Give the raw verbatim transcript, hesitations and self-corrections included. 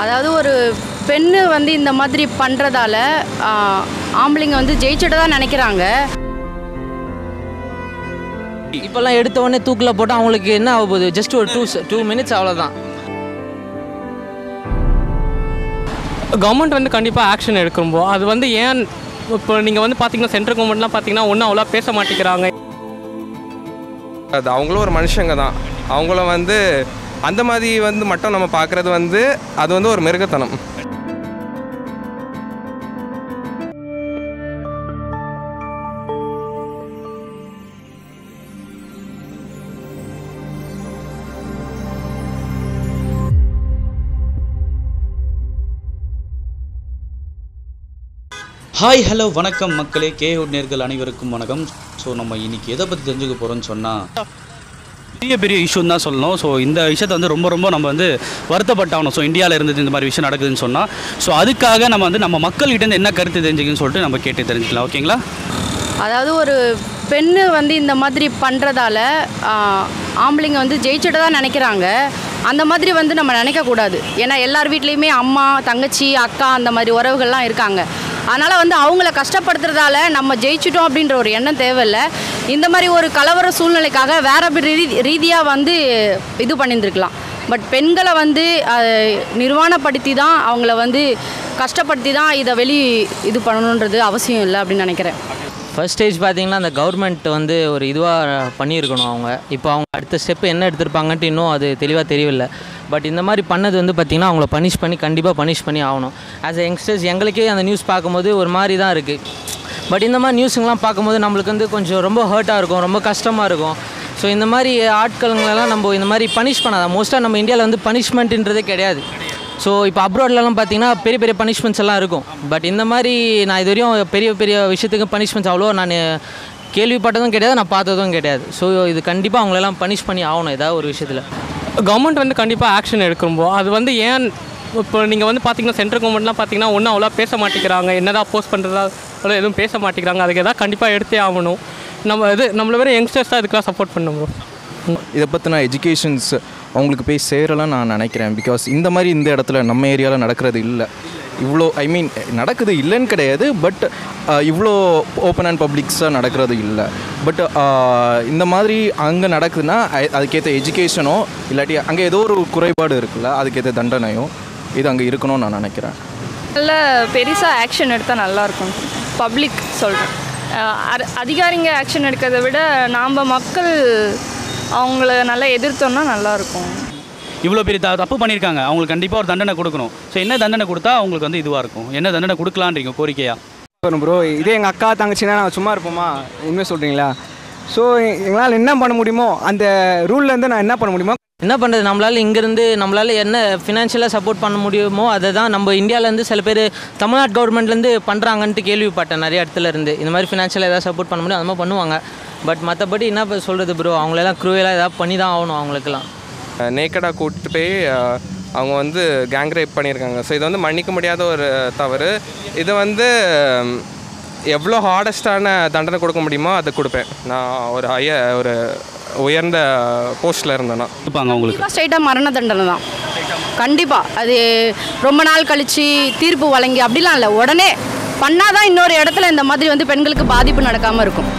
அதாவது ஒரு பெண் வந்து இந்த மாதிரி பண்றதால ஆம்பளைங்க வந்து ஜெயிச்சிட்டதா நினைக்கிறாங்க. இப்பெல்லாம் எடுத்த உடனே தூக்குல போட்டு அவங்களுக்கு என்ன ஆக போகுது? ஜஸ்ட் ஒரு டூ டூ மினிட்ஸ் அவ்வளோதான். கவர்மெண்ட் வந்து கண்டிப்பாக ஆக்ஷன் எடுக்கும்போது அது வந்து ஏன் இப்போ நீங்கள் வந்து பார்த்தீங்கன்னா சென்ட்ரல் கவர்மெண்ட்லாம் பார்த்தீங்கன்னா ஒன்றும் அவ்வளோ பேச மாட்டேங்கிறாங்க. அது அவங்களும் ஒரு மனுஷங்க தான். அவங்களும் வந்து அந்த மாதிரி வந்து மட்டும் நம்ம பார்க்குறது வந்து அது வந்து ஒரு மிருகத்தனம். ஹாய் ஹலோ வணக்கம் மக்களே, கேஹூட் நேர்கள் அனைவருக்கும் வணக்கம். ஸோ நம்ம இன்றைக்கி எதை பற்றி தெரிஞ்சுக்க போகிறோன்னு சொன்னால் பெரிய பெரிய இஷ்யூன்னு தான் சொல்லணும். ஸோ இந்த விஷயத்தை வந்து ரொம்ப ரொம்ப நம்ம வந்து வருத்தப்பட்டாகணும். ஸோ இந்தியாவில் இருந்தது இந்த மாதிரி விஷயம் நடக்குதுன்னு சொன்னால், ஸோ அதுக்காக நம்ம வந்து நம்ம மக்கள்கிட்டேருந்து என்ன கருத்து தெரிஞ்சுக்குன்னு சொல்லிட்டு நம்ம கேட்டு தெரிஞ்சுக்கலாம், ஓகேங்களா? அதாவது ஒரு பெண் வந்து இந்த மாதிரி பண்ணுறதால ஆம்பளைங்க வந்து ஜெயிச்சுட்டு தான் நினைக்கிறாங்க. அந்த மாதிரி வந்து நம்ம நினைக்கக்கூடாது. ஏன்னா எல்லார் வீட்லேயுமே அம்மா, தங்கச்சி, அக்கா அந்த மாதிரி உறவுகள்லாம் இருக்காங்க. அதனால் வந்து அவங்கள கஷ்டப்படுத்துறதால நம்ம ஜெயிச்சிட்டோம் அப்படின்ற ஒரு எண்ணம் தேவையில்லை. இந்த மாதிரி ஒரு கலவர சூழ்நிலைக்காக வேற ரீ ரீதியாக வந்து இது பண்ணியிருந்துருக்கலாம். பட் பெண்களை வந்து நிர்வாணப்படுத்தி தான் அவங்கள வந்து கஷ்டப்படுத்தி தான் இதை வெளி இது பண்ணணுன்றது அவசியம் இல்லை அப்படின்னு நினைக்கிறேன். ஃபர்ஸ்ட் ஸ்டேஜ் பார்த்திங்கன்னா அந்த கவர்மெண்ட் வந்து ஒரு இதுவாக பண்ணியிருக்கணும். அவங்க இப்போ அவங்க அடுத்த ஸ்டெப்பு என்ன எடுத்திருப்பாங்கன்ட்டு இன்னும் அது தெளிவாக தெரியவில்லை. பட் இந்த மாதிரி பண்ணது வந்து பார்த்திங்கன்னா அவங்கள பனிஷ் பண்ணி கண்டிப்பாக பனிஷ் பண்ணி ஆகணும். ஆஸ் எ யங்ஸ்டர்ஸ் எங்களுக்கே அந்த நியூஸ் பார்க்கும்போது ஒரு மாதிரி தான் இருக்குது. பட் இந்த மாதிரி நியூஸுங்கெலாம் பார்க்கும்போது நம்மளுக்கு வந்து கொஞ்சம் ரொம்ப ஹர்ட்டாக இருக்கும், ரொம்ப கஷ்டமாக இருக்கும். ஸோ இந்த மாதிரி ஆட்களுங்களெல்லாம் நம்ம இந்த மாதிரி பனிஷ் பண்ணாதான். மோஸ்ட்டாக நம்ம இந்தியாவில் வந்து பனிஷ்மெண்ட்டுன்றதே கிடையாது. ஸோ இப்போ அப்ராட்லலாம் பார்த்தீங்கன்னா பெரிய பெரிய பனிஷ்மெண்ட்ஸ் எல்லாம் இருக்கும். பட் இந்த மாதிரி நான் இது வரையும் பெரிய பெரிய விஷயத்துக்கு பனிஷ்மெண்ட்ஸ் அவ்வளோ நான் கேள்விப்பட்டதும் கிடையாது, நான் பார்த்ததும் கிடையாது. ஸோ இது கண்டிப்பாக அவங்களெல்லாம் பனிஷ் பண்ணி ஆகணும். ஏதாவது ஒரு விஷயத்தில் கவர்மெண்ட் வந்து கண்டிப்பாக ஆக்ஷன் எடுக்கும்போது அது வந்து ஏன் இப்போ நீங்கள் வந்து பார்த்தீங்கன்னா சென்ட்ரல் கவர்மெண்ட்லாம் பார்த்தீங்கன்னா ஒன்றும் அவ்வளோ பேச மாட்டேங்கிறாங்க. என்னதான் அப்போஸ் பண்ணுறதா அவ்வளோ எதுவும் பேச மாட்டேங்கிறாங்க. அதுக்கு எதாவது கண்டிப்பாக எடுத்தே ஆகணும். நம்ம இது நம்மள வேறு யங்ஸ்டர்ஸ் தான் இதுக்கெல்லாம் சப்போர்ட் பண்ணுவோம். இதை பற்றின எஜுகேஷன்ஸ் அவங்களுக்கு போய் சேரலாம் நான் நினைக்கிறேன். பிகாஸ் இந்த மாதிரி இந்த இடத்துல நம்ம ஏரியாவில் நடக்கிறது இல்லை. இவ்வளோ ஐ மீன் நடக்குது இல்லைன்னு கிடையாது, பட் இவ்வளோ ஓப்பன் அண்ட் பப்ளிக்ஸாக நடக்கிறது இல்லை. பட் இந்த மாதிரி அங்கே நடக்குதுன்னா அதுக்கேற்ற எஜுகேஷனோ இல்லாட்டி அங்கே ஏதோ ஒரு குறைபாடு இருக்குல்ல, அதுக்கேற்ற தண்டனையோ இது அங்கே இருக்கணும்னு நான் நினைக்கிறேன். நல்லா பெருசாக ஆக்ஷன் எடுத்தால் நல்லாயிருக்கும். பப்ளிக் சொல்கிறேன், அதிகாரிங்க ஆக்ஷன் எடுக்கிறத விட நாம் மக்கள் அவங்கள நல்லா எதிர்த்தோம்னா நல்லாயிருக்கும். இவ்வளோ பெரிய தப்பு பண்ணியிருக்காங்க, அவங்களுக்கு கண்டிப்பாக ஒரு தண்டனை கொடுக்கணும். ஸோ என்ன தண்டனை கொடுத்தா அவங்களுக்கு வந்து இதுவாக இருக்கும்? என்ன தண்டனை கொடுக்கலான்றீங்க கோரிக்கையாக? ப்ரோ இதே எங்கள் அக்கா தங்கச்சின்னா நான் சும்மா இருப்போமா? இனிமேல் சொல்கிறீங்களா? ஸோ எங்களால் என்ன பண்ண முடியுமோ அந்த ரூல்லேருந்து நான் என்ன பண்ண முடியுமோ என்ன பண்ணுறது, நம்மளால் இங்கேருந்து நம்மளால் என்ன ஃபினான்ஷியலாக சப்போர்ட் பண்ண முடியுமோ அதை தான். நம்ம இந்தியாவிலேருந்து சில பேர் தமிழ்நாடு கவர்மெண்ட்லேருந்து பண்ணுறாங்கன்ட்டு கேள்விப்பட்டேன் நிறைய இடத்துலேருந்து. இந்த மாதிரி ஃபினான்ஷியலாக ஏதாவது சப்போர்ட் பண்ண முடியும், அது மாதிரி பண்ணுவாங்க. பட் மற்றபடி என்ன சொல்கிறது ப்ரோ, அவங்களெல்லாம் க்ரூவலாக ஏதாவது பண்ணி தான் ஆகணும். அவங்களுக்கெல்லாம் நேக்கடாக கூப்பிட்டு போய் அவங்க வந்து கேங் ரேப் பண்ணியிருக்காங்க. ஸோ இது வந்து மன்னிக்க முடியாத ஒரு தவறு. இது வந்து எவ்வளோ ஹார்டஸ்டான தண்டனை கொடுக்க முடியுமோ அதை கொடுப்பேன். நான் ஒரு ஐய ஒரு உயர்ந்த போஸ்ட்டில் இருந்தேன்னா கொடுப்பாங்க அவங்களுக்கு ஸ்ட்ரைட்டாக மரண தண்டனை தான் கண்டிப்பாக. அது ரொம்ப நாள் கழித்து தீர்ப்பு வழங்கி அப்படிலாம் இல்லை, உடனே பண்ணாதான் இன்னொரு இடத்துல இந்த மாதிரி வந்து பெண்களுக்கு பாதிப்பு நடக்காமல் இருக்கும்.